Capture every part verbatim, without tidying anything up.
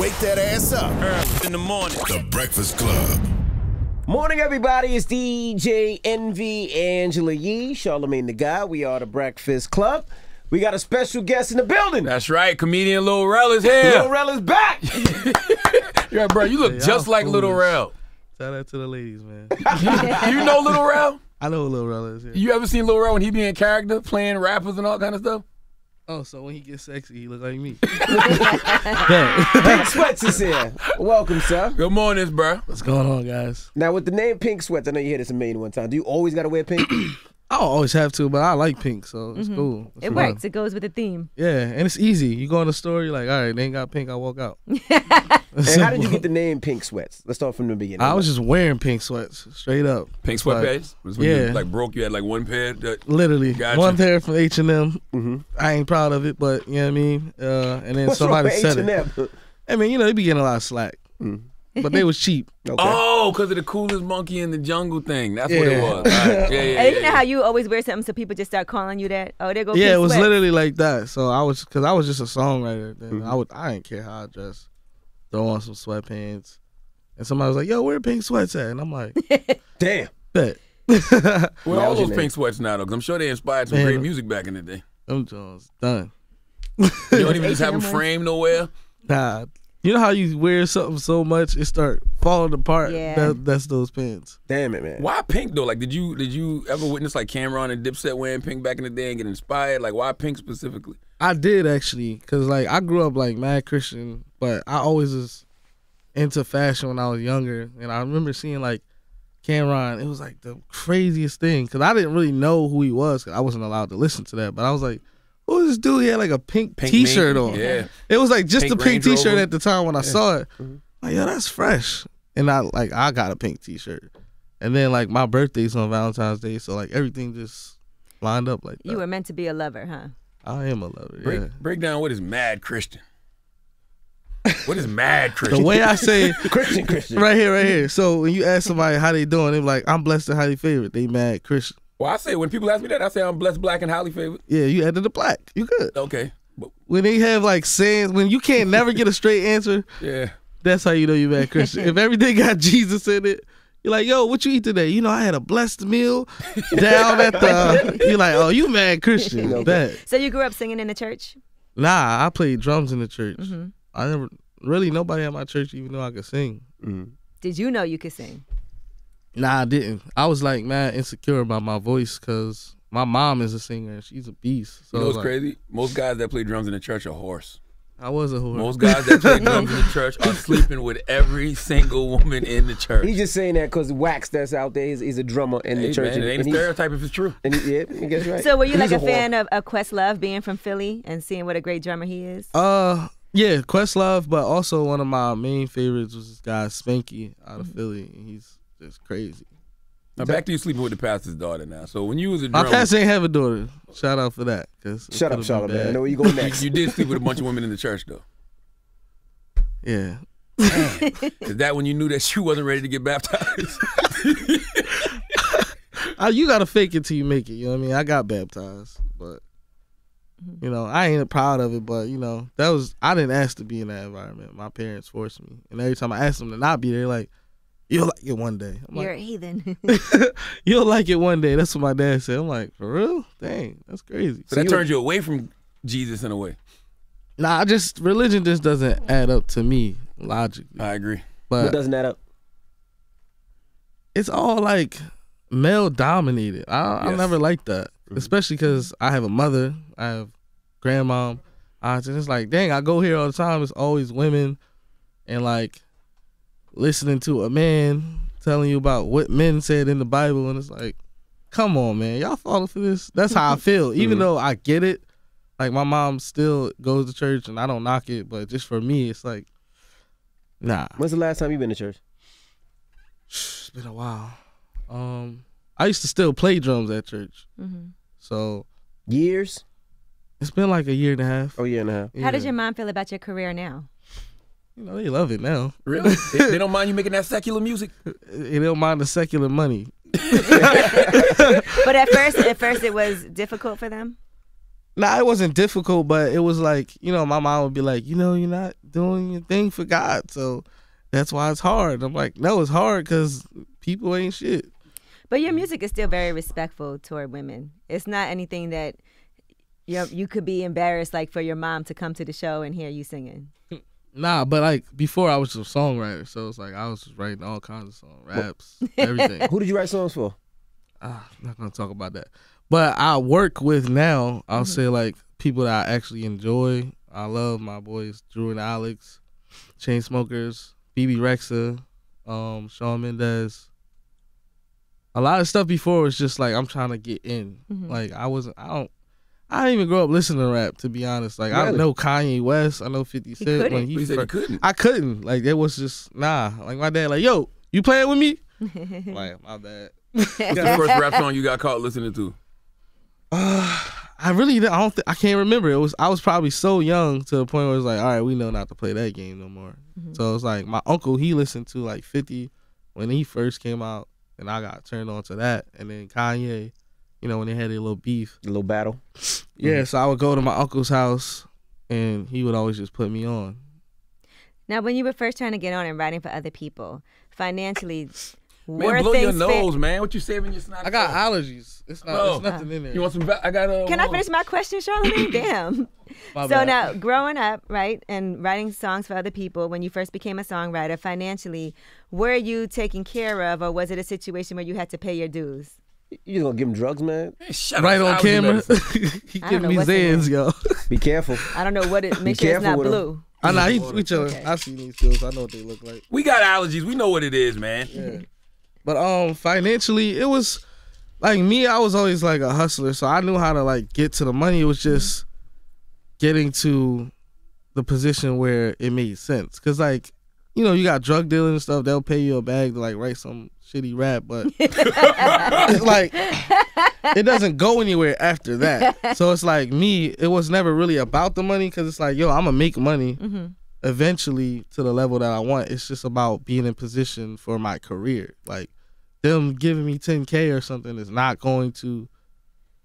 Wake that ass up early in the morning. The Breakfast Club. Morning, everybody. It's D J N V, Angela Yee, Charlamagne tha God. We are The Breakfast Club. We got a special guest in the building. That's right. Comedian Lil Rel is here. Lil Rel is back. Yeah, bro, you look hey, just like foolish. Lil Rel. Shout out to the ladies, man. You know Lil Rel? I know Lil Rel is here. You ever seen Lil Rel when he be in character, playing rappers and all kind of stuff? Oh, so when he gets sexy, he looks like me. Pink Sweat$ is here. Welcome, sir. Good morning, bro. What's going on, guys? Now, with the name Pink Sweat$, I know you hear this a million one time. Do you always got to wear pink? I don't always have to, but I like pink, so it's mm-hmm. cool. It's it fun. Works. It goes with the theme. Yeah, and it's easy. You go in the store, you're like, all right, they ain't got pink, I walk out. And how did you get the name Pink Sweat$? Let's start from the beginning. I was just wearing pink sweats, straight up. Pink sweat like, pants? Was when yeah. You, like, broke, you had like one pair? That... Literally. Gotcha. One pair from H and M. Mm-hmm. I ain't proud of it, but you know what I mean? Uh, and then What's somebody said H and M? It. I mean, you know, they be getting a lot of slack. Mm. But they was cheap. Okay. Oh, because of the coolest monkey in the jungle thing. That's yeah. what it was. Right. Yeah, yeah, yeah, and you know how you always wear something so people just start calling you that? Oh, they go Yeah, it was sweat. Literally like that. So I was, because I was just a songwriter. Then mm-hmm. I would, I didn't care how I dressed. Throw on some sweatpants. And somebody was like, yo, where pink sweats at? And I'm like, damn. Bet. Where are all those pink sweats now, though? Because I'm sure they inspired some Man, great music back in the day. Them Jones done. You don't even just have them framed nowhere? Nah. You know how you wear something so much it start falling apart. Yeah. That, that's those pants. Damn it, man. Why pink though? Like, did you did you ever witness like Cam'ron and Dipset wearing pink back in the day and get inspired? Like, why pink specifically? I did actually, cause like I grew up like mad Christian, but I always was into fashion when I was younger, and I remember seeing like Cam'ron. It was like the craziest thing, cause I didn't really know who he was, cause I wasn't allowed to listen to that, but I was like, oh, this dude, he had like a pink, pink t-shirt on. Yeah. It was like just pink the pink t-shirt at the time when I yeah. saw it. Mm-hmm. Like, yo, that's fresh. And I like I got a pink t-shirt. And then like my birthday's on Valentine's Day, so like everything just lined up like that. You were meant to be a lover, huh? I am a lover, yeah. Break, break down what is mad Christian. What is mad Christian? The way I say Christian Christian. Right here, right here. So when you ask somebody how they doing, they're like, I'm blessed and highly favored. They mad Christian. Well, I say, when people ask me that, I say I'm blessed, black, and highly favored. Yeah, you added the black. You good. Okay. When they have, like, sayings, when you can't never get a straight answer, yeah, that's how you know you're mad Christian. If everything got Jesus in it, you're like, yo, what you eat today? You know, I had a blessed meal down at the... You're like, oh, you mad Christian. Okay. So you grew up singing in the church? Nah, I played drums in the church. Mm-hmm. I never... Really, nobody at my church even knew I could sing. Mm. Did you know you could sing? Nah, I didn't. I was like mad insecure about my voice because my mom is a singer and she's a beast. So you know what's like, crazy? Most guys that play drums in the church are hoarse. I was a horse. Most guys that play drums in the church are sleeping with every single woman in the church. He's just saying that because Wax that's out there, he's, he's a drummer in hey, the church. Man, it ain't a stereotype if it's true. And he, yeah, he gets right. So were you he's like a, a fan of uh, Questlove being from Philly and seeing what a great drummer he is? Uh, yeah, Questlove, but also one of my main favorites was this guy Spanky out of mm-hmm. Philly. He's It's crazy. Now back to you sleeping with the pastor's daughter now. So when you was a drummer, my pastor ain't have a daughter. Shout out for that. Shut up, shout out, man. I know where you going next. You did sleep with a bunch of women in the church though. Yeah. Is that when you knew that she wasn't ready to get baptized? uh, you gotta fake it till you make it. You know what I mean? I got baptized, but you know I ain't proud of it. But you know that was I didn't ask to be in that environment. My parents forced me, and every time I asked them to not be there, like, you'll like it one day. I'm You're like, a heathen. You'll like it one day. That's what my dad said. I'm like, for real? Dang, that's crazy. So that so turned you away from Jesus in a way. Nah, I just, religion just doesn't add up to me logically. I agree. But what doesn't add up? It's all like male dominated. I, yes. I never liked that, mm-hmm. especially because I have a mother, I have grandma, aunts, and it's like, dang, I go here all the time. It's always women and like, listening to a man telling you about what men said in the Bible, and it's like, come on, man, y'all falling for this? That's how I feel. Even mm-hmm. though I get it, like my mom still goes to church, and I don't knock it, but just for me, it's like, nah. When's the last time you been to church? It's been a while. Um, I used to still play drums at church, mm-hmm. so years. It's been like a year and a half. Oh, year and a half. Yeah. How does your mom feel about your career now? You know, they love it now. Really? They don't mind you making that secular music? They don't mind the secular money. But at first, at first it was difficult for them? Nah, it wasn't difficult, but it was like, you know, my mom would be like, you know, you're not doing your thing for God, so that's why it's hard. I'm like, no, it's hard because people ain't shit. But your music is still very respectful toward women. It's not anything that you you could be embarrassed, like, for your mom to come to the show and hear you singing. Nah, but, like, before I was a songwriter, so it's like I was just writing all kinds of songs, raps, everything. Who did you write songs for? Uh, I'm not going to talk about that. But I work with now, I'll mm-hmm. say, like, people that I actually enjoy. I love my boys, Drew and Alex, Chainsmokers, Bebe Rexha, um, Shawn Mendes. A lot of stuff before was just like I'm trying to get in. Mm-hmm. Like I wasn't, I don't, I didn't even grow up listening to rap, to be honest. Like really? I know Kanye West, I know fifty Cent. He when he, he said he couldn't. I couldn't. Like it was just nah. Like my dad, like yo, you playing with me? Like my bad. What's the first rap song you got caught listening to? Uh, I really, I don't, I can't remember. It was I was probably so young to the point where it was like, all right, we know not to play that game no more. Mm-hmm. So it's like my uncle, he listened to like fifty when he first came out. And I got turned on to that. And then Kanye, you know, when they had a little beef. A little battle. Yeah, so I would go to my uncle's house, and he would always just put me on. Now, when you were first trying to get on and writing for other people, financially, man, were blow things your nose, man. What you saving your snot? I got allergies. It's not, oh. It's nothing in there. You want some? I got. Uh, Can I finish my question, Charlamagne? Damn. My so bad. Now, growing up, right, and writing songs for other people, when you first became a songwriter, financially, were you taken care of, or was it a situation where you had to pay your dues? You gonna give him drugs, man? Hey, shut right up, on camera. He giving me Zans, yo. Be careful. I don't know what it. Make Be sure it's not blue. I know. He, we chilling. Okay. I see these pills. I know what they look like. We got allergies. We know what it is, man. Yeah. But um, financially, it was like me. I was always like a hustler, so I knew how to like get to the money. It was just getting to the position where it made sense. Cause like, you know, you got drug dealers and stuff. They'll pay you a bag to like write some shitty rap, but it's like it doesn't go anywhere after that. So it's like me. It was never really about the money, cause it's like, yo, I'm gonna make money mm-hmm. eventually to the level that I want. It's just about being in position for my career. Like them giving me ten K or something is not going to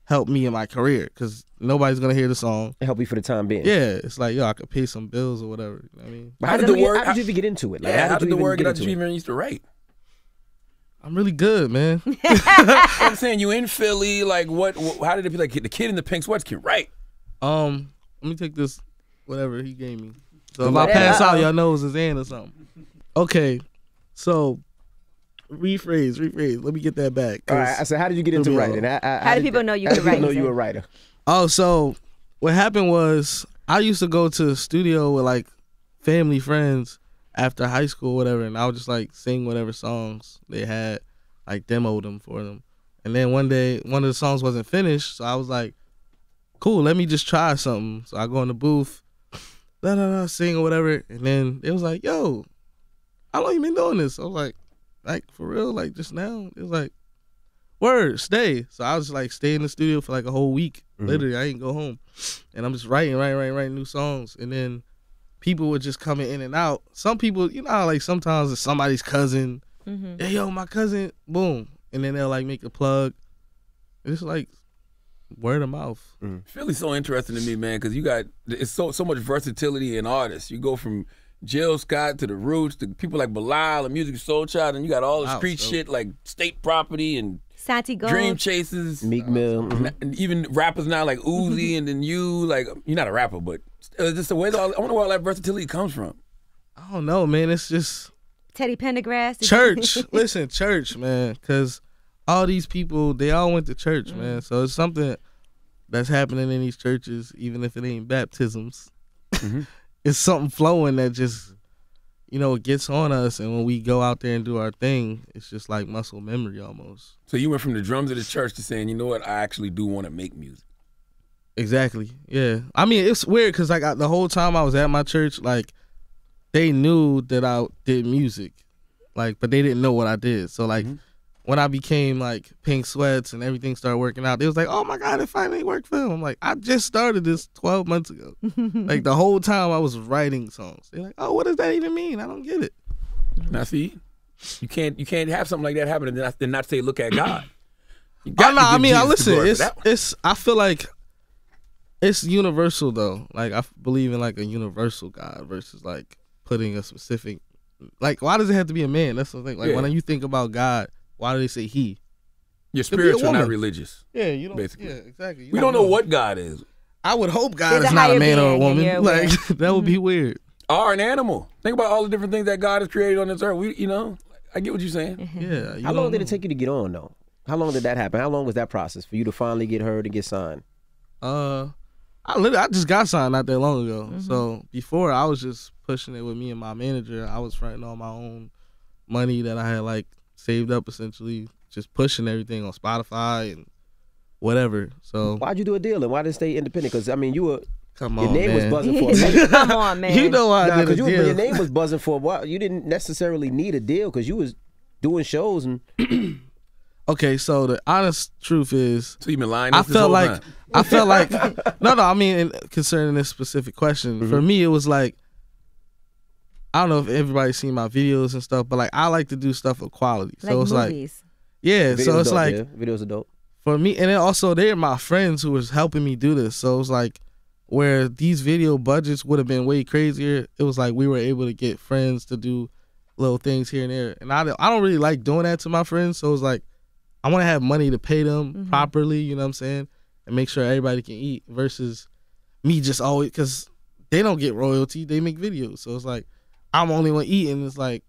help me in my career because nobody's gonna hear the song. It help you for the time being. Yeah, it's like yo, I could pay some bills or whatever. You know what I mean, but how did the word? How did you even get into it? Like, yeah, how did, how did you the word get out? You even used to write. I'm really good, man. I'm saying you in Philly. Like what? How did it be like? The kid in the pink sweats can write. Um, let me take this. Whatever he gave me. So if I pass out, y'all know it's his hand or something. Okay, so rephrase, rephrase. Let me get that back. All right. So how did you get into writing? I, I, how, how did people know you could write? Know you a writer? Oh, so what happened was I used to go to the studio with like family friends after high school, or whatever, and I would just like sing whatever songs they had, like demo them for them. And then one day, one of the songs wasn't finished, so I was like, "Cool, let me just try something." So I go in the booth. Da, da, da, sing or whatever, and then it was like, yo, how long you been doing this? I was like, like for real, like just now. It was like, word, stay. So I was like, stay in the studio for like a whole week. Mm-hmm. Literally, I didn't go home, and I'm just writing, writing, writing, writing new songs, and then people were just coming in and out. Some people, you know, how, like sometimes it's somebody's cousin. Mm-hmm. Hey, yo, my cousin, boom, and then they'll like make a plug. It's like. Word of mouth. Mm. Philly's so interesting to me, man, because you got it's so so much versatility in artists. You go from Jill Scott to The Roots to people like Bilal and Music Soulchild, and you got all the wow, street so. shit like State Property and Santi Gold. Dream Chasers, Meek Mill, mm-hmm. and even rappers now like Uzi and then you like you're not a rapper, but just the way that all, I wonder where all that versatility comes from. I don't know, man. It's just Teddy Pendergrass. Church, listen, church, man, because. All these people, they all went to church, mm-hmm. man. So it's something that's happening in these churches, even if it ain't baptisms. Mm-hmm. It's something flowing that just, you know, it gets on us. And when we go out there and do our thing, it's just like muscle memory almost. So you went from the drums of the church to saying, you know what, I actually do want to make music. Exactly, yeah. I mean, it's weird because like I, the whole time I was at my church, like they knew that I did music, like, but they didn't know what I did. So like. Mm-hmm. When I became like Pink Sweats and everything started working out, it was like, oh my God, it finally worked for him. I'm like, I just started this twelve months ago. Like the whole time I was writing songs. They're like, oh, what does that even mean? I don't get it. Now see, you can't you can't have something like that happen and then, then not say, look at God. You got I, know, I mean, I listen, it's, it's, I feel like It's universal though. Like I believe in like a universal God versus like putting a specific. Like why does it have to be a man? That's the thing. Like yeah. when you think about God, why do they say he? You're spiritual, not religious. Yeah, you don't. Basically. Yeah, exactly. You we don't, don't know what God is. I would hope God is not a man or a woman. Yeah, like that would be weird. Or an animal. Think about all the different things that God has created on this earth. We, you know, I get what you're saying. Mm-hmm. Yeah. You How long did know. it take you to get on though? How long did that happen? How long was that process for you to finally get heard and get signed? Uh, I literally I just got signed not that long ago. Mm-hmm. So before I was just pushing it with me and my manager. I was fronting all my own money that I had like saved up essentially, just pushing everything on Spotify and whatever. So why'd you do a deal and why didn't stay independent? Because I mean, you were come on, your name man. was buzzing for a minute. Come on, man. You know why? Nah, I did you, your name was buzzing for a while. You didn't necessarily need a deal because you was doing shows and. Okay, so the honest truth is, so you been lying. I felt like time. I felt like no, no. I mean, concerning this specific question, mm-hmm. for me it was like I don't know if everybody's seen my videos and stuff, but like I like to do stuff of quality. Like so it's movies. like yeah, videos so it's dope, like yeah. videos are dope. For me, and then also they're my friends who was helping me do this. So it was like where these video budgets would have been way crazier. It was like we were able to get friends to do little things here and there. And I I don't really like doing that to my friends. So it was like I want to have money to pay them mm-hmm. properly. You know what I'm saying? And make sure everybody can eat versus me just always because they don't get royalty. They make videos. So it's like I'm the only one eating. It's like,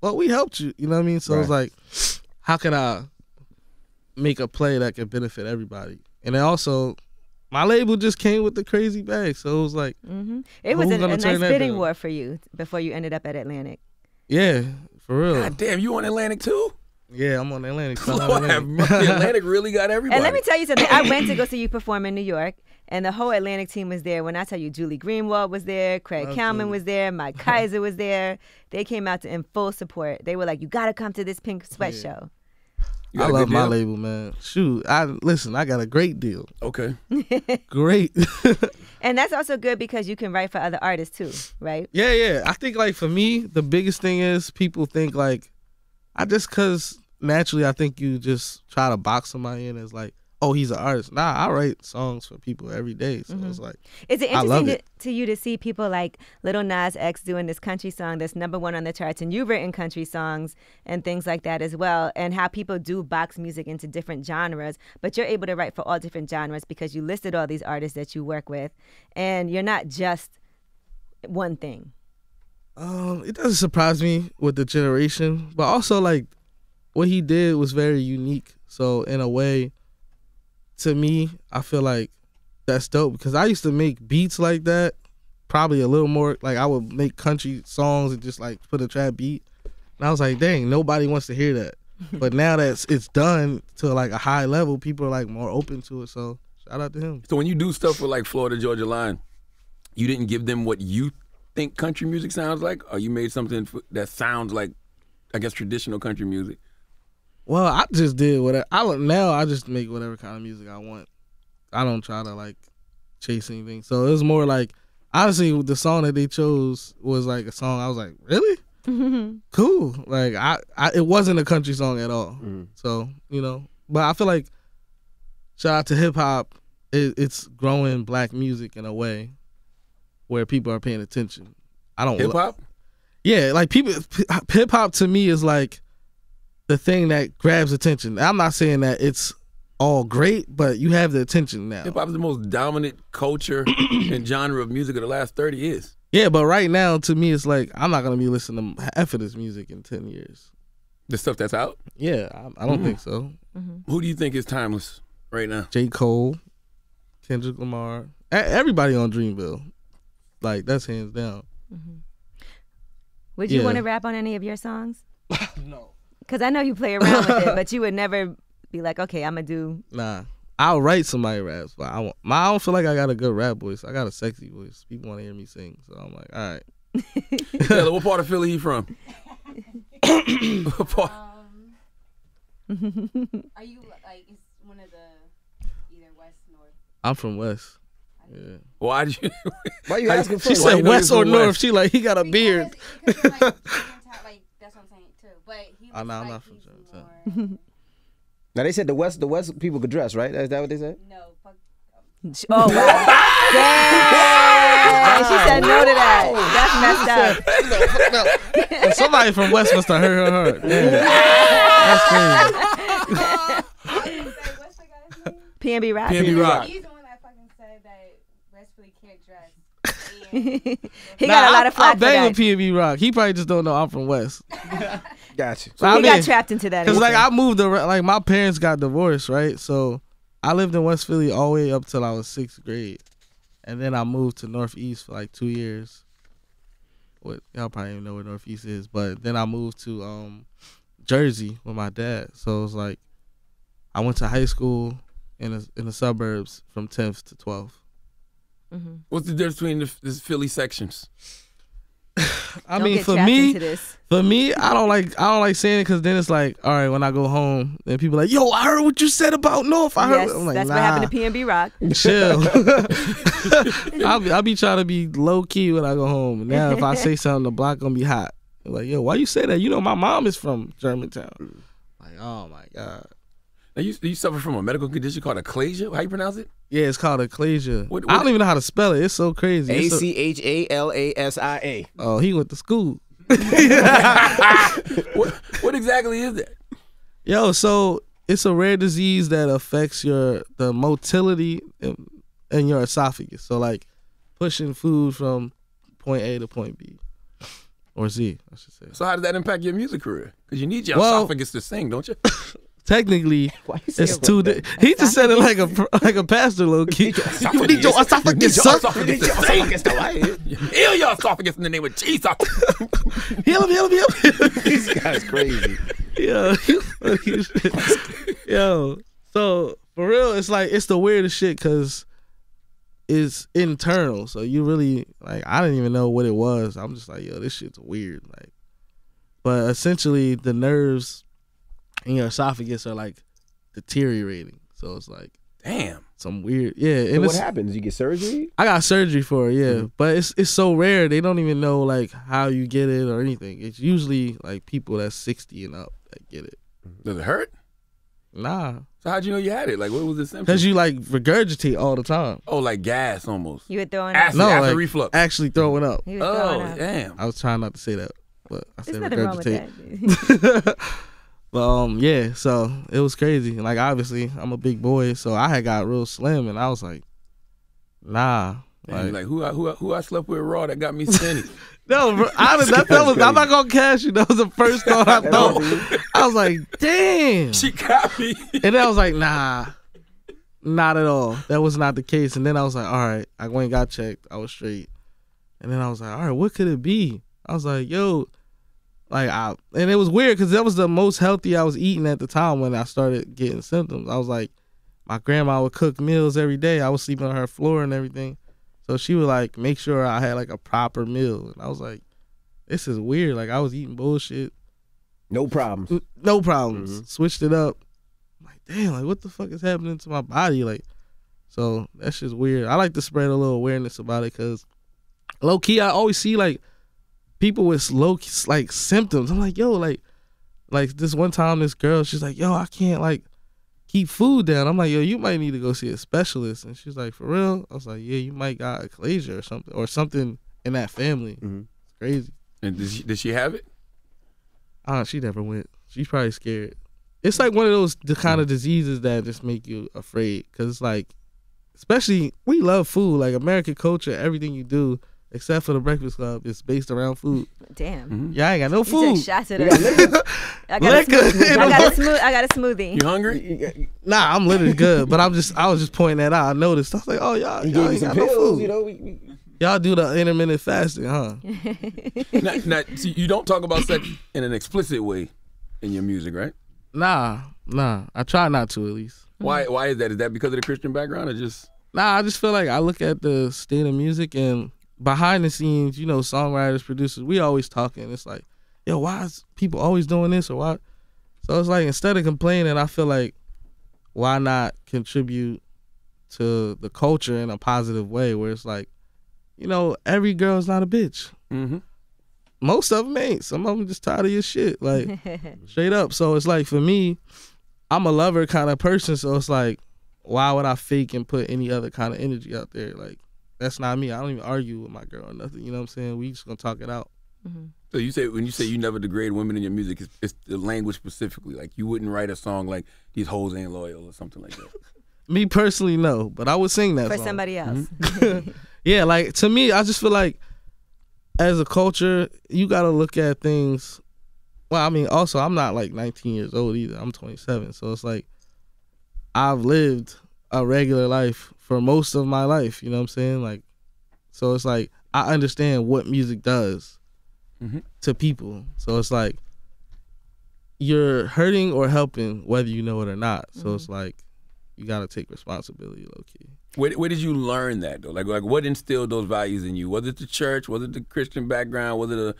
well, we helped you. You know what I mean? So right. it's like, how can I make a play that could benefit everybody? And then also, my label just came with the crazy bag, so it was like, mm-hmm. it was a, a nice bidding war for you before you ended up at Atlantic. Yeah, for real. God damn, you on Atlantic too? Yeah, I'm on Atlantic. So Lord, Atlantic. Atlantic really got everybody. And let me tell you something. I went to go see you perform in New York, and the whole Atlantic team was there. When I tell you, Julie Greenwald was there, Craig Kalman was there, Mike Kaiser was there. They came out to, in full support. They were like, "You got to come to this Pink Sweat yeah. show." I love my label, man. Shoot, I listen, I got a great deal. Okay. Great. And that's also good because you can write for other artists too, right? Yeah, yeah. I think like for me, the biggest thing is people think like, I just cause naturally I think you just try to box somebody in as like, oh, he's an artist. Nah, I write songs for people every day. So mm-hmm. it's like, is it interesting to, it. to you to see people like Lil Nas X doing this country song that's number one on the charts, and you've written country songs and things like that as well, and how people do box music into different genres, but you're able to write for all different genres because you listed all these artists that you work with, and you're not just one thing? Um, it doesn't surprise me with the generation, but also like what he did was very unique. So in a way, to me, I feel like that's dope because I used to make beats like that, probably a little more. Like I would make country songs and just like put a trap beat, and I was like, dang, nobody wants to hear that. But now that it's done to like a high level, people are like more open to it. So shout out to him. So when you do stuff with like Florida Georgia Line, you didn't give them what you think country music sounds like, or you made something that sounds like, I guess, traditional country music. Well, I just did whatever. I now I just make whatever kind of music I want. I don't try to like chase anything. So it was more like, honestly, the song that they chose was like a song I was like, really? Mm-hmm. Cool. Like I, I, it wasn't a country song at all. Mm-hmm. So you know, but I feel like, shout out to hip hop. It, it's growing black music in a way where people are paying attention. I don't hip hop. Yeah, like people, hip hop to me is like the thing that grabs attention. I'm not saying that it's all great, but you have the attention now. Hip hop is the most dominant culture and genre of music of the last thirty years. Yeah, but right now, to me, it's like I'm not gonna be listening to half of this music in ten years. The stuff that's out. Yeah, I, I don't mm-hmm. think so. Mm-hmm. Who do you think is timeless right now? J. Cole, Kendrick Lamar, everybody on Dreamville. Like that's hands down. Mm-hmm. Would you yeah. want to rap on any of your songs? No. Because I know you play around with it, but you would never be like, okay, I'm going to do... Nah. I'll write somebody raps, but I, won't, I don't feel like I got a good rap voice. I got a sexy voice. People want to hear me sing, so I'm like, all right. Taylor, what part of Philly you from? What part? Um, are you, like, it's one of the, either West, North? I'm from West. Yeah. Why did you... Why you asking for She said West or North. West? She like, he got a because, beard. Because like, like, that's what I'm saying, too. But... Oh, no, I'm like not from Georgetown. Now they said the West, the West people could dress, right? Is that what they said? No, fuck, Oh, wow. Damn. She said no to that. That's messed up. Somebody from West must have heard her heart. Yeah. That's crazy. What's the guy's name? P and B Rock. P and B Rock. He's the one that fucking said that West really can't dress. He got a lot of flack for that. I bang with P and B Rock. He probably just don't know I'm from West. Gotcha. So he got trapped into that. Because like I moved around. Like my parents got divorced, right? So I lived in West Philly all the way up till I was sixth grade, and then I moved to Northeast for like two years. What y'all probably don't even know what Northeast is, but then I moved to um, Jersey with my dad. So it was like I went to high school in a, in the suburbs from tenth to twelfth. Mm-hmm. What's the difference between the, the Philly sections? I don't mean, for me, for me, I don't like, I don't like saying it because then it's like, all right, when I go home, then people are like, yo, I heard what you said about North. I yes, heard. I'm like, that's nah. What happened to P and B Rock. Chill. I'll be, I'll be trying to be low key when I go home. Now, if I say something, the block gonna be hot. I'm like, yo, why you say that? You know, my mom is from Germantown. Like, oh my god. Now you, you suffer from a medical condition called achalasia. How you pronounce it? Yeah, it's called achalasia. What, what I don't even know how to spell it. It's so crazy. A C H A L A S I A. Oh, he went to school. what, what exactly is that? Yo, so it's a rare disease that affects your the motility in, in your esophagus. So like pushing food from point A to point B. Or Z, I should say. So how does that impact your music career? Because you need your well, esophagus to sing, don't you? Technically, it's two. Di he just said it like a like a pastor, low key. You need your esophagus, sir. You need your esophagus, heal your esophagus in the name of Jesus. Heal him, heal him, heal him. This guy's crazy. Yo, yo. So for real, it's like it's the weirdest shit because it's internal. So you really like I didn't even know what it was. I'm just like, yo, this shit's weird. Like, but essentially the nerves and your esophagus are like deteriorating, so it's like, damn, some weird, yeah. And so what happens? You get surgery? I got surgery for it, yeah, mm-hmm. But it's it's so rare they don't even know like how you get it or anything. It's usually like people that's sixty and up that get it. Does it hurt? Nah. So how'd you know you had it? Like, what was the symptom? Because you like regurgitate all the time. Oh, like gas almost. You were throwing acid, up. No, acid like, reflux. Actually throwing up. Oh, throwing up. Damn. I was trying not to say that, but I said regurgitate. There's nothing wrong with that. But um, yeah, so it was crazy. Like, obviously, I'm a big boy, so I had got real slim, and I was like, nah. Like, like who I, who I, who I slept with raw that got me skinny? No, bro, I was, that, that was, I'm not going to cash you. That was the first thought I thought. I was like, damn. She got me. And then I was like, nah, not at all. That was not the case. And then I was like, all right, I went and got checked. I was straight. And then I was like, all right, what could it be? I was like, yo. Like I, and it was weird because that was the most healthy I was eating at the time when I started getting symptoms. I was like, my grandma would cook meals every day. I was sleeping on her floor and everything. So she would like make sure I had like a proper meal. And I was like, this is weird. Like I was eating bullshit. No problems. No problems. Mm-hmm. Switched it up. I'm like, damn, like what the fuck is happening to my body? Like, so that's just weird. I like to spread a little awareness about it because low key, I always see like, people with low like symptoms. I'm like, yo, like, like this one time, this girl, she's like, yo, I can't like keep food down. I'm like, yo, you might need to go see a specialist. And she's like, for real? I was like, yeah, you might got achalasia or something, or something in that family. Mm-hmm. It's crazy. And did she, did she have it? Ah, uh, she never went. She's probably scared. It's like one of those the kind of diseases that just make you afraid, cause it's like, especially we love food, like American culture, everything you do. Except for The Breakfast Club, it's based around food. Damn. Mm-hmm. Yeah, I ain't got no food. You took shots at her. I got a smoothie. I got a smoothie. I got a smoothie. You hungry? Nah, I'm literally good, but I'm just, I was just pointing that out. I noticed. I was like, oh, y'all, y'all ain't got no food. You know, we, we... Y'all do the intermittent fasting, huh? now, now, see, you don't talk about sex in an explicit way in your music, right? Nah, nah. I try not to, at least. Why, why is that? Is that because of the Christian background or just? Nah, I just feel like I look at the state of music and behind the scenes, you know, songwriters, producers, we always talking. It's like, yo, why is people always doing this or why? So it's like, instead of complaining, I feel like, why not contribute to the culture in a positive way where it's like, you know, every girl's not a bitch. Mm-hmm. Most of them ain't. Some of them just tired of your shit, like straight up. So it's like, for me, I'm a lover kind of person. So it's like, why would I fake and put any other kind of energy out there? Like, that's not me. I don't even argue with my girl or nothing. You know what I'm saying? We just gonna talk it out. Mm-hmm. So you say, when you say you never degrade women in your music, it's, it's the language specifically. Like, you wouldn't write a song like "These Hoes Ain't Loyal" or something like that. Me personally, no, but I would sing that for song. Somebody else. Mm-hmm. Yeah, like, to me, I just feel like as a culture, you gotta look at things. Well, I mean, also, I'm not like nineteen years old either. I'm twenty-seven, so it's like I've lived a regular life for most of my life. You know what I'm saying? Like, so it's like I understand what music does. Mm-hmm. To people. So it's like you're hurting or helping whether you know it or not. So mm-hmm. it's like you gotta take responsibility, low key. Where, where did you learn that though? Like, like what instilled those values in you? Was it the church? Was it the Christian background? Was it a,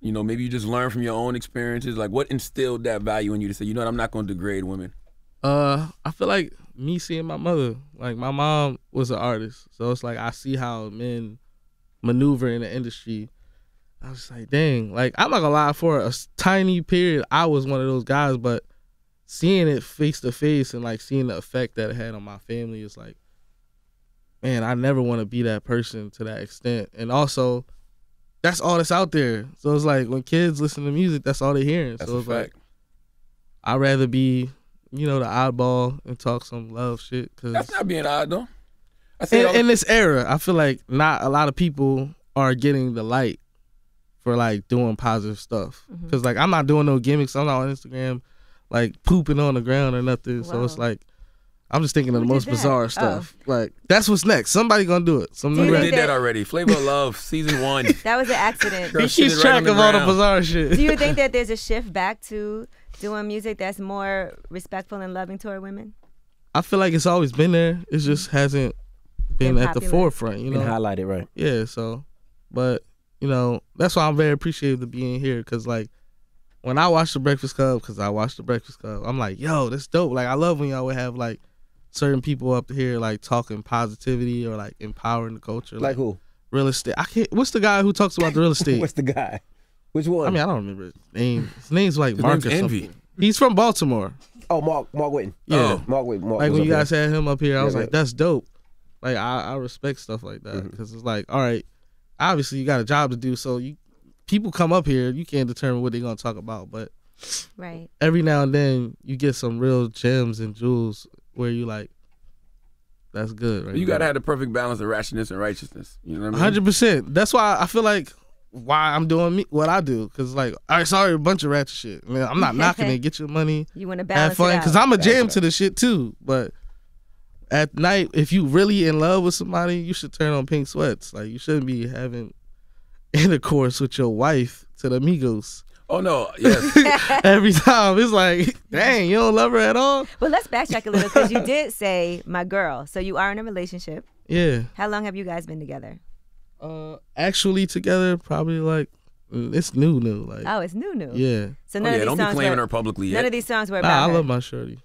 you know, maybe you just learned from your own experiences? Like, what instilled that value in you to say, you know what, I'm not gonna degrade women? Uh, I feel like me seeing my mother. Like, my mom was an artist, so it's like I see how men maneuver in the industry. I was like, dang, like, I'm not gonna lie, for a tiny period, I was one of those guys, but seeing it face to face and like seeing the effect that it had on my family is like, man, I never want to be that person to that extent. And also, that's all that's out there. So it's like when kids listen to music, that's all they're hearing. That's so it's fact. Like, I'd rather be, you know, the oddball and talk some love shit. Cause that's not being odd though. I say in, in this era, I feel like not a lot of people are getting the light for like doing positive stuff. Mm-hmm. Cause like I'm not doing no gimmicks. I'm not on Instagram like pooping on the ground or nothing. Wow. So it's like I'm just thinking of Who the most that? bizarre stuff. Oh. Like that's what's next. Somebody gonna do it. Somebody do did that already. Flavor of Love season one. That was an accident. Girl, he keeps track right of all the bizarre shit. Do you think that there's a shift back to doing music that's more respectful and loving toward women? I feel like it's always been there. It just hasn't been, been at the forefront. You know, been highlighted, right? Yeah. So, but. You know, that's why I'm very appreciative to being here, because like when I watch The Breakfast Club, because I watch The Breakfast Club, I'm like, yo, that's dope. Like, I love when y'all would have like certain people up here like talking positivity or like empowering the culture. Like, like who? Real estate. I can't. What's the guy who talks about the real estate? What's the guy? Which one? I mean, I don't remember his name. His name's like his Mark name's or something. N V. He's from Baltimore. Oh, Mark. Mark Whitten. Yeah, oh. Mark Whitten. Mark like when you guys there. had him up here, I yeah, was like, yeah. that's dope. Like I, I respect stuff like that, because mm-hmm. it's like, all right. Obviously, you got a job to do, so you people come up here. You can't determine what they're gonna talk about, but right every now and then you get some real gems and jewels where you like, that's good. Right, you gotta have the perfect balance of rashness and righteousness. You know what I mean? Hundred percent. That's why I feel like why I'm doing me, what I do, because like I saw a bunch of ratchet shit. Man, I'm not knocking it. Get your money. You want to balance have fun, because I'm a jam to the shit too, but. At night, if you really in love with somebody, you should turn on Pink Sweats$. Like, you shouldn't be having intercourse with your wife to the Migos. Oh no, yes. Every time it's like, dang, you don't love her at all. Well, let's backtrack a little, because you did say my girl. So you are in a relationship. Yeah. How long have you guys been together? Uh, actually together probably like it's new, new. Like oh, it's new, new. Yeah. So none oh, yeah, of these don't songs be claiming were, her publicly. Yet. None of these songs were about nah, her. I love my shorty.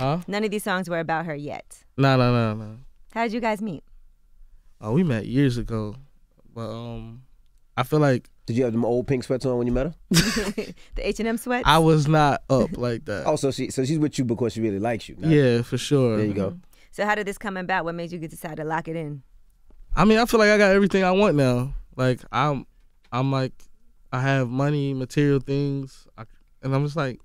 Huh? None of these songs were about her yet. No, no, no, no. How did you guys meet? Oh, we met years ago, but um, I feel like. Did you have them old pink sweats on when you met her? The H and M sweats. I was not up like that. Oh, so she, so she's with you because she really likes you. Not yeah, you. For sure. There you go. Mm-hmm. So how did this come about? What made you decide to lock it in? I mean, I feel like I got everything I want now. Like I'm, I'm like, I have money, material things, I, and I'm just like.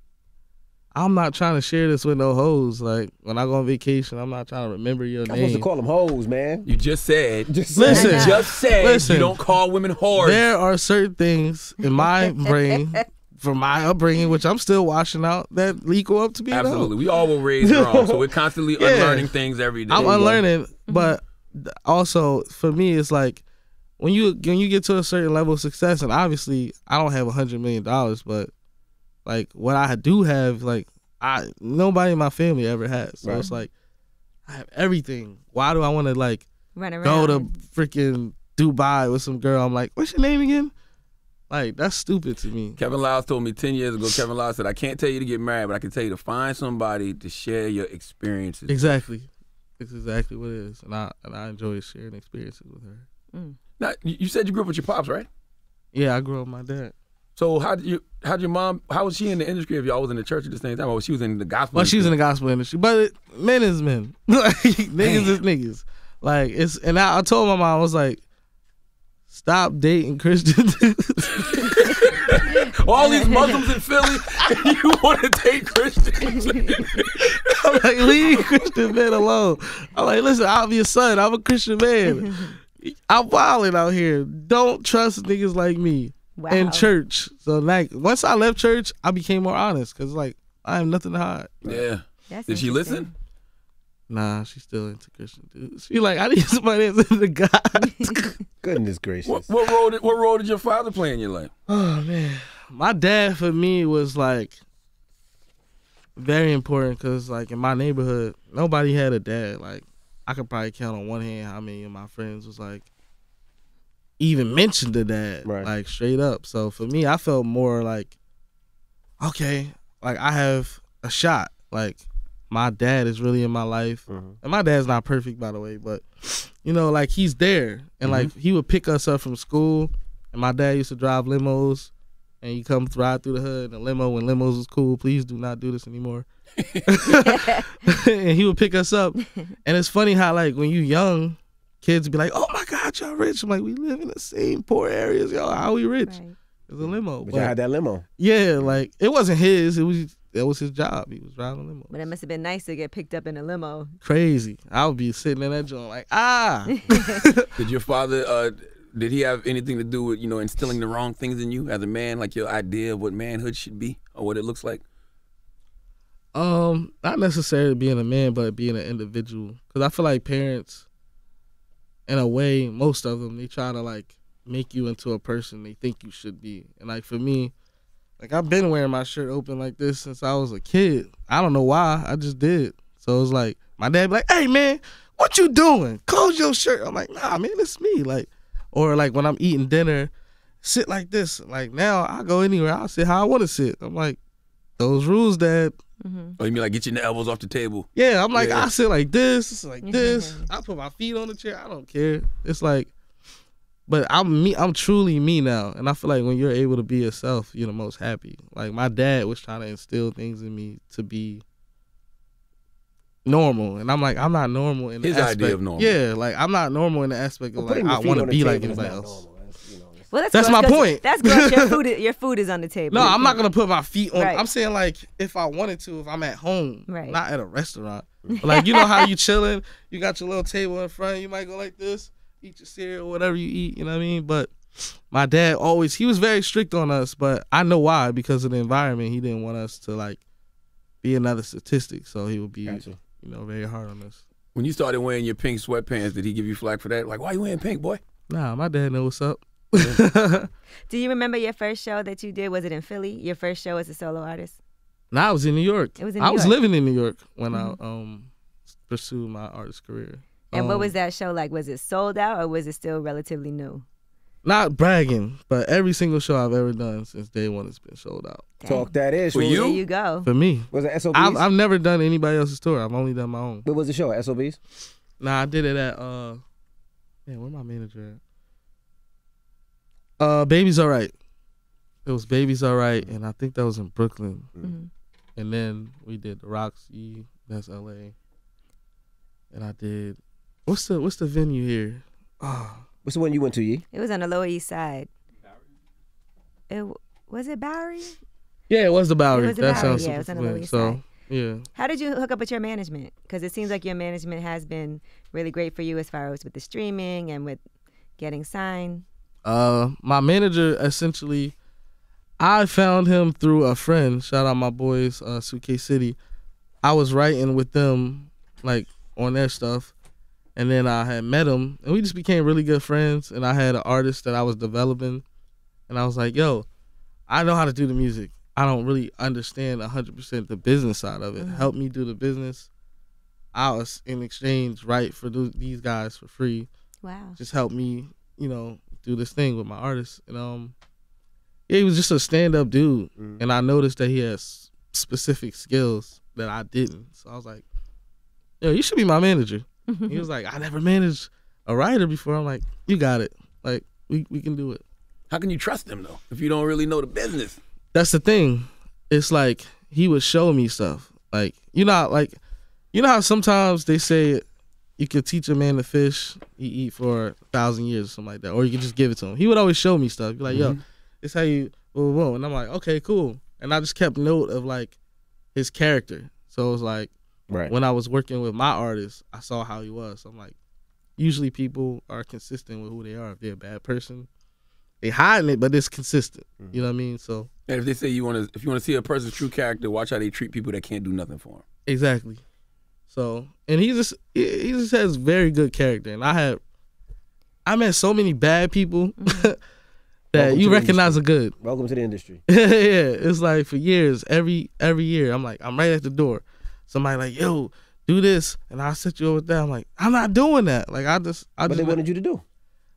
I'm not trying to share this with no hoes. Like, when I go on vacation, I'm not trying to remember your I'm name. I'm supposed to call them hoes, man. You just said. Just listen. Said. Just said. Listen, you don't call women whores. There are certain things in my brain, from my upbringing, which I'm still washing out, that equal up to being absolutely. We all were raised wrong, so we're constantly yeah. unlearning things every day. I'm unlearning, but also, for me, it's like, when you, when you get to a certain level of success, and obviously, I don't have one hundred million dollars, but... Like, what I do have, like, I nobody in my family ever has. So right. It's like, I have everything. Why do I want to, like, run around, go to freaking Dubai with some girl? I'm like, what's your name again? Like, that's stupid to me. Kevin Lyles told me ten years ago, Kevin Lyles said, I can't tell you to get married, but I can tell you to find somebody to share your experiences. Exactly. With. It's exactly what it is. And I, and I enjoy sharing experiences with her. Mm. Now, you said you grew up with your pops, right? Yeah, I grew up with my dad. So how did you? How did your mom? How was she in the industry? If y'all was in the church at the same time, or she was in the gospel? Well, industry? She was in the gospel industry, but it, men is men, like, niggas is niggas. Like it's, and I, I told my mom, I was like, stop dating Christians. All these Muslims in Philly, and you want to date Christians? I'm like, leave Christian men alone. I'm like, listen, I'm your son. I'm a Christian man. I'm wilding out here. Don't trust niggas like me. Wow. In church. So like once I left church, I became more honest because like I have nothing to hide. Yeah. That's Did she listen? Nah, she's still into Christian dudes. She like, I need somebody that's into God. Goodness gracious. What, what role did what role did your father play in your life? Oh man, my dad for me was like very important because like in my neighborhood, nobody had a dad. Like I could probably count on one hand how many of my friends was like even mentioned the dad, right. Like straight up. So for me, I felt more like, okay, like I have a shot. Like my dad is really in my life. Mm-hmm. And my dad's not perfect, by the way, but you know, like he's there. And mm-hmm. like he would pick us up from school. And my dad used to drive limos. And you come ride through the hood in a limo when limos was cool. Please do not do this anymore. And he would pick us up. And it's funny how like when you young, kids be like, oh my God, y'all rich. I'm like, we live in the same poor areas, y'all. How we rich? Right. It was a limo. But y'all had that limo. Yeah, like it wasn't his. It was that was his job. He was driving a limo. But it must have been nice to get picked up in a limo. Crazy. I would be sitting in that joint like, ah. Did your father, uh, did he have anything to do with, you know, instilling the wrong things in you as a man, like your idea of what manhood should be or what it looks like? Um, not necessarily being a man, but being an individual. Because I feel like parents, in a way, most of them, they try to like make you into a person they think you should be. And like for me, like I've been wearing my shirt open like this since I was a kid. I don't know why, I just did. So it was like, my dad be like, hey man, what you doing? Close your shirt. I'm like, nah man, it's me. Like, or like when I'm eating dinner, sit like this. Like now I go anywhere, I'll sit how I wanna sit. I'm like, those rules, Dad. Mm-hmm. Oh, you mean like get your elbows off the table? Yeah, I'm like, yeah. I sit like this, like this. I put my feet on the chair. I don't care. It's like, but I'm me. I'm truly me now, and I feel like when you're able to be yourself, you're the most happy. Like my dad was trying to instill things in me to be normal, and I'm like, I'm not normal in the his aspect. Idea of normal. Yeah, like I'm not normal in the aspect of well, like I want to be like anybody else. Well, that's that's my point. That's good. Your food, your food is on the table. No, I'm not gonna put my feet on. Right. I'm saying like if I wanted to, if I'm at home, right. Not at a restaurant. But like you know how you chilling, you got your little table in front. You might go like this, eat your cereal, whatever you eat. You know what I mean? But my dad always he was very strict on us. But I know why because of the environment. He didn't want us to like be another statistic. So he would be gotcha. You know very hard on us. When you started wearing your pink sweatpants, did he give you flack for that? Like why you wearing pink, boy? Nah, my dad knows what's up. Do you remember your first show that you did? Was it in Philly? Your first show as a solo artist? No, nah, I was in New York. It was in New I York. was living in New York when mm-hmm. I um pursued my artist career. And um, what was that show like? Was it sold out or was it still relatively new? Not bragging, but every single show I've ever done since day one has been sold out. Dang. Talk that is for you. There you go. For me, was it S O Bs? I've, I've never done anybody else's tour. I've only done my own. What was the show? At S O Bs? Nah, I did it at uh, man, where my manager at? Uh, Baby's All Right. It was Baby's All Right, and I think that was in Brooklyn. Mm-hmm. And then we did the Roxy, that's L A. And I did, what's the what's the venue here? Oh. What's the one you went to, Yee? It was on the Lower East Side. Bowery? It, was it Bowery? Yeah, it was the Bowery. It was the that Bowery. Sounds yeah, it was on the Lower East Side. So, yeah. How did you hook up with your management? Because it seems like your management has been really great for you as far as with the streaming and with getting signed. Uh, my manager, essentially, I found him through a friend. Shout out my boys, uh, Suitcase City. I was writing with them, like, on their stuff. And then I had met him, and we just became really good friends. And I had an artist that I was developing. And I was like, yo, I know how to do the music. I don't really understand one hundred percent the business side of it. Mm-hmm. Help me do the business. I was, in exchange, write for th these guys for free. Wow. Just help me, you know, do this thing with my artist. And um yeah, he was just a stand-up dude. Mm. And I noticed that he has specific skills that I didn't. So I was like, yo, you should be my manager. He was like, I never managed a writer before. I'm like, you got it. Like, we, we can do it. How can you trust them though if you don't really know the business? That's the thing. It's like he would show me stuff. Like, you know, like you know how sometimes they say you could teach a man to fish, he eat for a thousand years or something like that, or you could just give it to him. He would always show me stuff. He'd be like, mm-hmm. yo, it's how you whoa, whoa. And I'm like, okay, cool. And I just kept note of like his character. So it was like right. when I was working with my artist, I saw how he was. So I'm like, usually people are consistent with who they are. If they're a bad person, they hiding it, but it's consistent. Mm-hmm. You know what I mean? So and if they say you want to, if you want to see a person's true character, watch how they treat people that can't do nothing for them. Exactly. So and he just he just has very good character. And I had I met so many bad people that welcome you recognize are good. Welcome to the industry. yeah, it's like for years, every every year, I'm like I'm right at the door. Somebody like, yo, do this, and I'll set you over there. I'm like, I'm not doing that. Like I just, I but just. But they wanted you to do.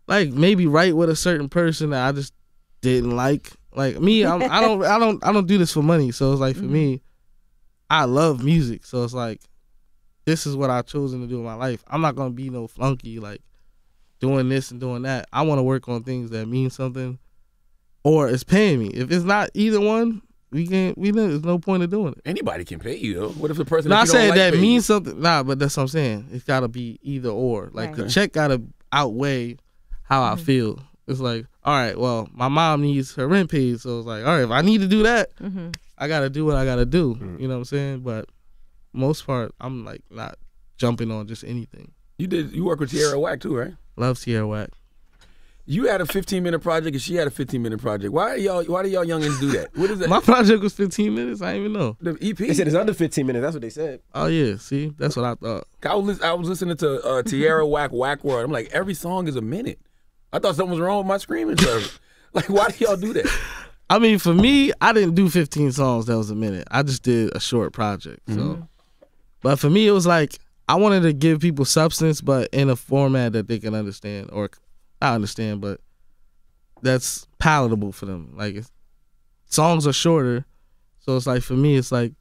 Like maybe right with a certain person that I just didn't like. Like me, I'm, I don't, I don't, I don't do this for money. So it's like for mm-hmm. me, I love music. So it's like. This is what I've chosen to do in my life. I'm not gonna be no flunky like doing this and doing that. I want to work on things that mean something, or it's paying me. If it's not either one, we can't. We there's no point in doing it. Anybody can pay you though. What if the person? No, I said that means something. Nah, but that's what I'm saying. It's gotta be either or. Like right. the check gotta outweigh how mm-hmm. I feel. It's like, all right, well, my mom needs her rent paid, so it's like, all right, if I need to do that, mm-hmm. I gotta do what I gotta do. Mm-hmm. You know what I'm saying? But. Most part, I'm like not jumping on just anything. You did. You work with Tierra Whack too, right? Love Tierra Whack. You had a fifteen minute project, and she had a fifteen minute project. Why y'all? Why do y'all youngins do that? What is that? My project was fifteen minutes. I didn't even know. The E P. They said it's under fifteen minutes. That's what they said. Oh yeah. See, that's what I thought. I was I was listening to uh, Tierra Whack Whack World. I'm like, every song is a minute. I thought something was wrong with my screaming service. Like, why do y'all do that? I mean, for me, I didn't do fifteen songs that was a minute. I just did a short project. So. Mm-hmm. But for me, it was like I wanted to give people substance, but in a format that they can understand, or I understand, but that's palatable for them. Like it's, songs are shorter, so it's like for me, it's like,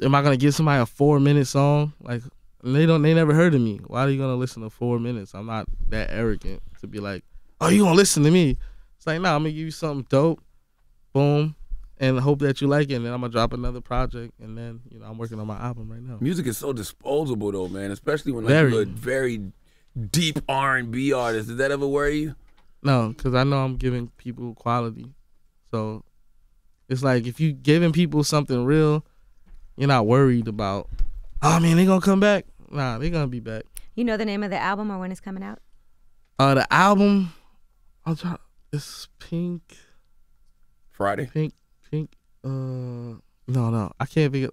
am I gonna give somebody a four minute song? Like they don't, they never heard of me. Why are you gonna listen to four minutes? I'm not that arrogant to be like, oh, you gonna listen to me? It's like, nah, I'm gonna give you something dope, boom. And hope that you like it, and then I'm gonna drop another project, and then you know I'm working on my album right now. Music is so disposable though, man. Especially when like, very. you're a very deep R and B artist. Does that ever worry you? No, because I know I'm giving people quality. So it's like if you giving people something real, you're not worried about. Oh man, they gonna come back? Nah, they gonna be back. You know the name of the album or when it's coming out? Uh, the album, I'll try. It's Pink. Friday. Pink. Pink, uh, no, no, I can't be.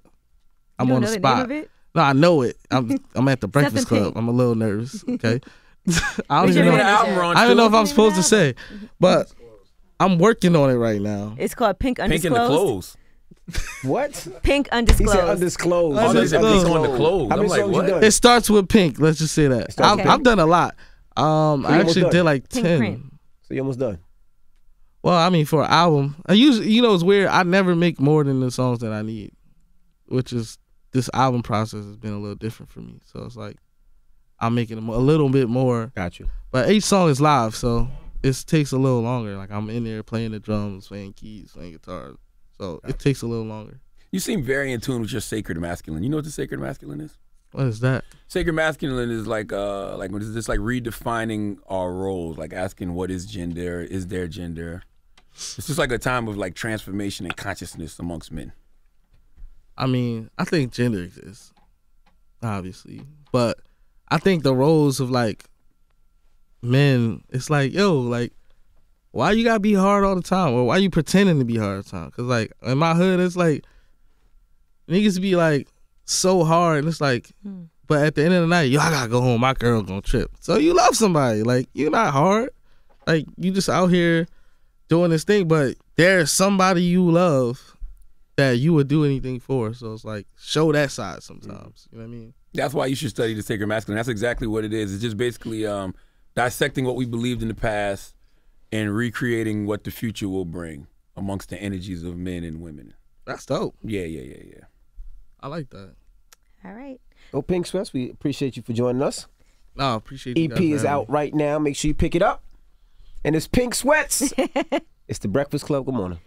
I'm on the spot. No, I know it. I'm, I'm at the Breakfast Club. I'm a little nervous. Okay, I don't even know. I don't know if I'm supposed to say, but I'm working on it right now. It's called Pink Undisclosed. Pink in the clothes. What? Pink Undisclosed. He said undisclosed. Undisclosed. On the clothes. I'm like, what? It starts with pink. Let's just say that. I've done a lot. Um, I actually did like ten. So you almost done. Well, I mean, for an album, I usually, you know, it's weird. I never make more than the songs that I need, which is this album process has been a little different for me. So it's like I'm making a little bit more. Got you. But each song is live, so it takes a little longer. Like I'm in there playing the drums, playing keys, playing guitar. So it takes a little longer. You seem very in tune with your sacred masculine. You know what the sacred masculine is? What is that? Sacred masculine is like uh like what is this like redefining our roles, like asking what is gender, is there gender? It's just like a time of like transformation and consciousness amongst men. I mean, I think gender exists, obviously, but I think the roles of like men, it's like, yo, like, why you gotta be hard all the time, or why you pretending to be hard all the time? Cause like in my hood, it's like niggas be like so hard, and it's like, mm. but at the end of the night, yo, I gotta go home. My girl gonna trip. So you love somebody, like you're not hard, like you just out here. Doing this thing, but there's somebody you love that you would do anything for. So it's like, show that side sometimes. You know what I mean? That's why you should study the sacred masculine. That's exactly what it is. It's just basically um, dissecting what we believed in the past and recreating what the future will bring amongst the energies of men and women. That's dope. Yeah, yeah, yeah, yeah. I like that. All right. Well, Pink Sweat$, we appreciate you for joining us. No, I appreciate you. E P is out right now. Make sure you pick it up. and it's Pink Sweats$. It's The Breakfast Club. Good morning.